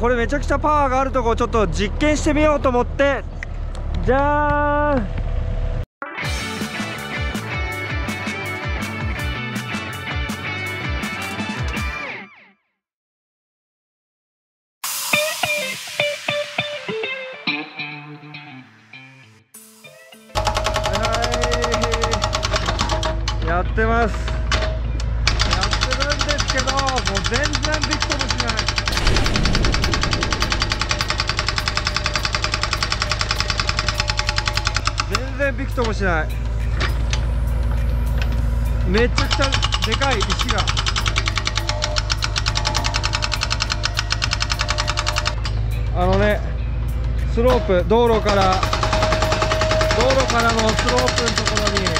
これめちゃくちゃパワーがあるとこをちょっと実験してみようと思って、じゃーん。やってます、やってるんですけど、もう全然びくともしない。全然びくともしない。めちゃくちゃでかい石が。あのね、スロープ、道路からのスロープのところに。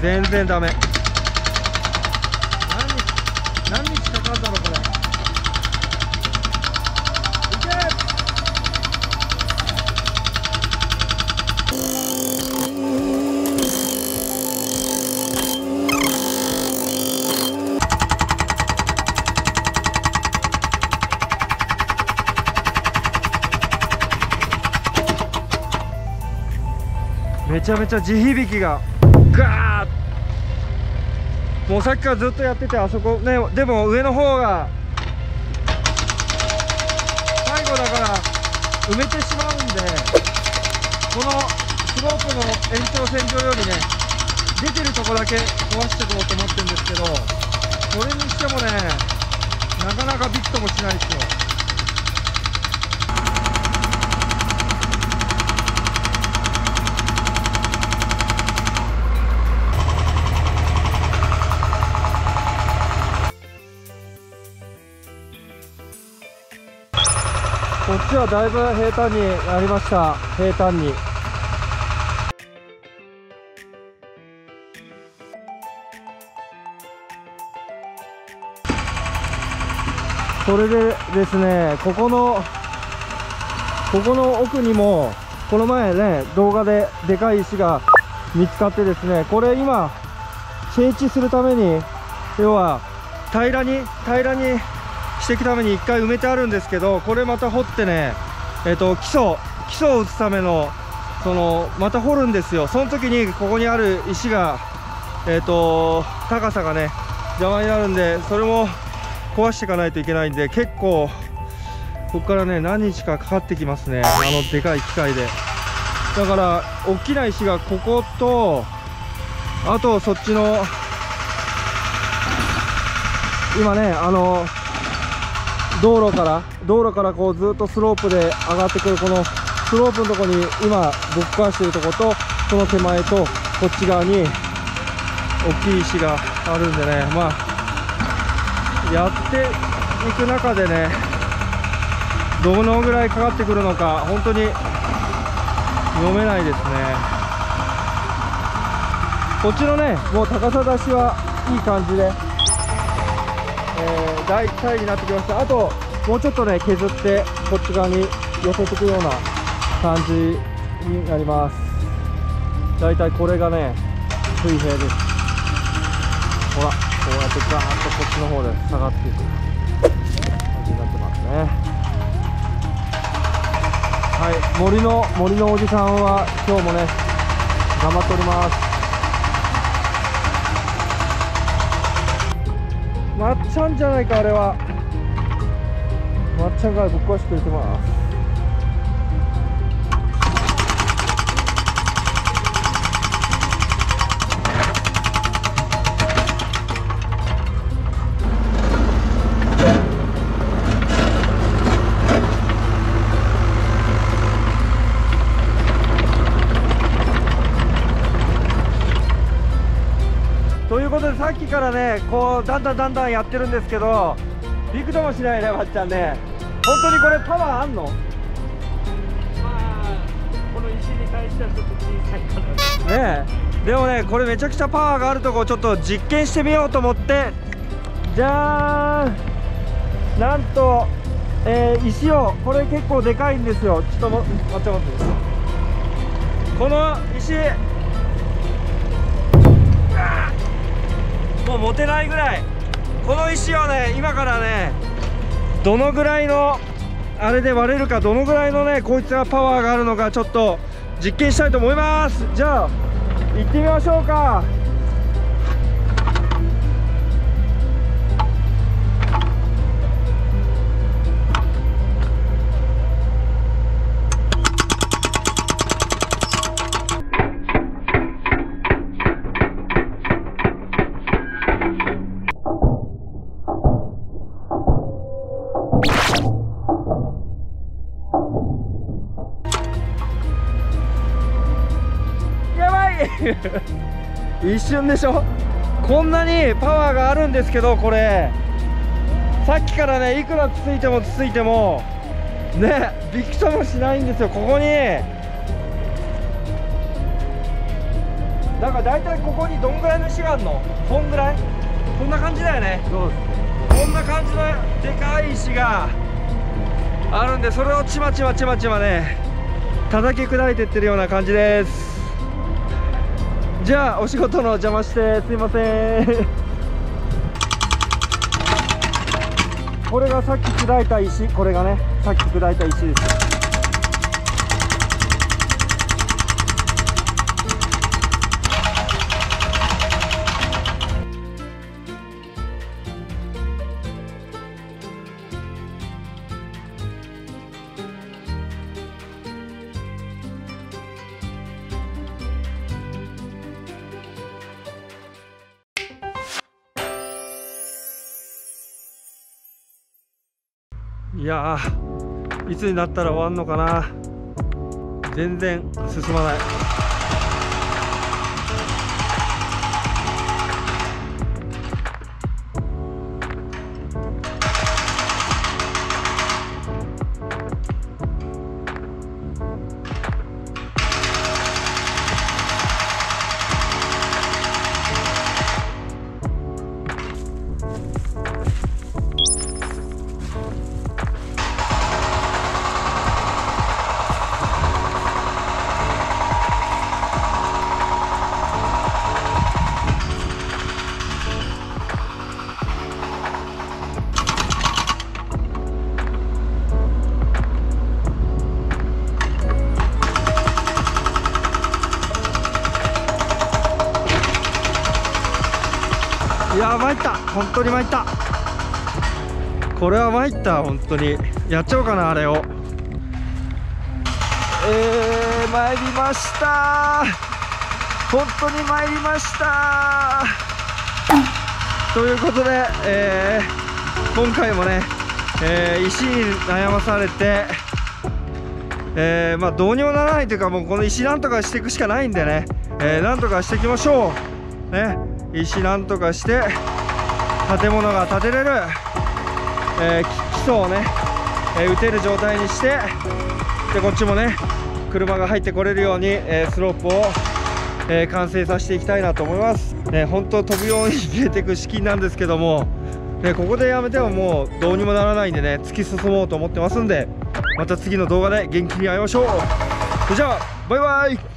全然ダメ。何日かかるだろうこれ。いけ！めちゃめちゃ地響きがガーッ。もうさっきからずっとやってて、あそこね、でも上の方が最後だから埋めてしまうんで、このスロープの延長線上よりね、出てるとこだけ壊していこうと思ってるんですけど、それにしてもね、なかなかびくともしないですよ。こっちはだいぶ平坦になりました。平坦に。それでですね、ここの奥にもこの前ね、動画ででかい石が見つかってですね、これ今整地するために、要は平らにしていくために1回埋めてあるんですけど、これまた掘ってね、基礎を打つためのまた掘るんですよ。その時にここにある石が、高さがね邪魔になるんで、それも壊していかないといけないんで、結構ここからね何日かかかってきますね、あのでかい機械で。だから大きな石がここと、あとそっちの今ね、道路からこうずっとスロープで上がってくるこのスロープのところに今ぶっ壊しているところと、その手前とこっち側に大きい石があるんでね、まあやっていく中でね、どのぐらいかかってくるのか本当に読めないですね。こっちのね、もう高さ出しはいい感じで大体になってきました。あともうちょっとね削ってこっち側に寄せていくような感じになります。大体これがね水平です。ほらこうやってガーッとこっちの方で下がっていく感じになってますね。はい、森のおじさんは今日もね頑張っております。まっちゃんじゃないか、あれはまっちゃんがぶっ壊してくれてます。さっきからねこうだんだんやってるんですけど、びくともしないね、まっちゃんね。本当にこれパワーあんの？まあこの石に対してはちょっと小さいかなねえ。でもねこれめちゃくちゃパワーがあるとこをちょっと実験してみようと思って、じゃーん。なんと石を、これ結構でかいんですよ。ちょっと待って待って、この石もう持てないぐらい。この石をね、今からね、どのぐらいのあれで割れるか、どのぐらいのねこいつがパワーがあるのか、ちょっと実験したいと思います。じゃあ行ってみましょうか。一瞬でしょ。こんなにパワーがあるんですけど、これさっきからね、いくらつついてもつついてもね、びくともしないんですよ。ここにだから、だいたいここにどんぐらいの石があるの、こんぐらい、こんな感じだよね。そうですね、こんな感じのでかい石があるんで、それをちまちまちまちまね叩き砕いてってるような感じです。じゃあお仕事の邪魔してすいませんこれがさっき砕いた石、これがねさっき砕いた石です。いやー、いつになったら終わんのかな、全然進まない。いやー、参った、本当に参った、これは参った、本当にやっちゃおうかな、あれを。参りました、本当に参りましたということで、今回もね、石に悩まされて、まあどうにもならないというか、もうこの石なんとかしていくしかないんでね、なんとかしていきましょうね。石なんとかして建物が建てれる、基礎をね、打てる状態にして、でこっちもね車が入ってこれるように、スロープを、完成させていきたいなと思います。本当飛ぶように見えていく資金なんですけども、ここでやめてももうどうにもならないんでね、突き進もうと思ってますんで、また次の動画で元気に会いましょう。それじゃあバイバイ。